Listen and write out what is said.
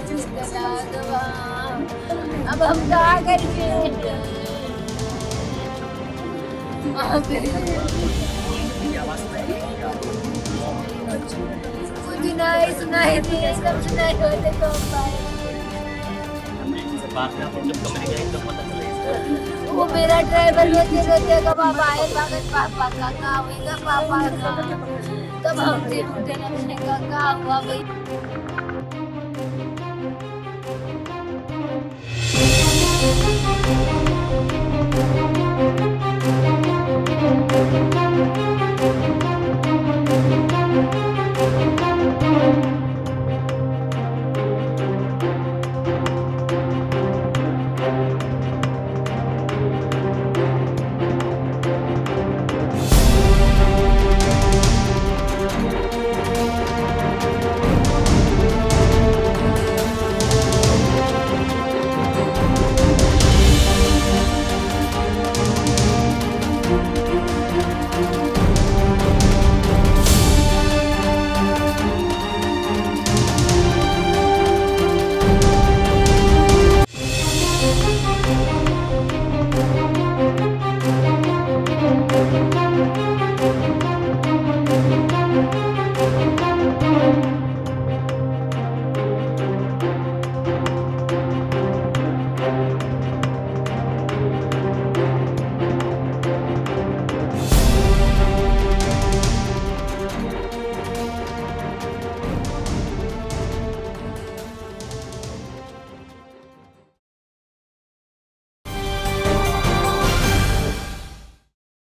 अब हम क्या करेंगे वो मेरा ड्राइवर रोते-रोते का पापा आए भगत पापा काका होगा पापा का तब हम उठे अपने काका हुआ भाई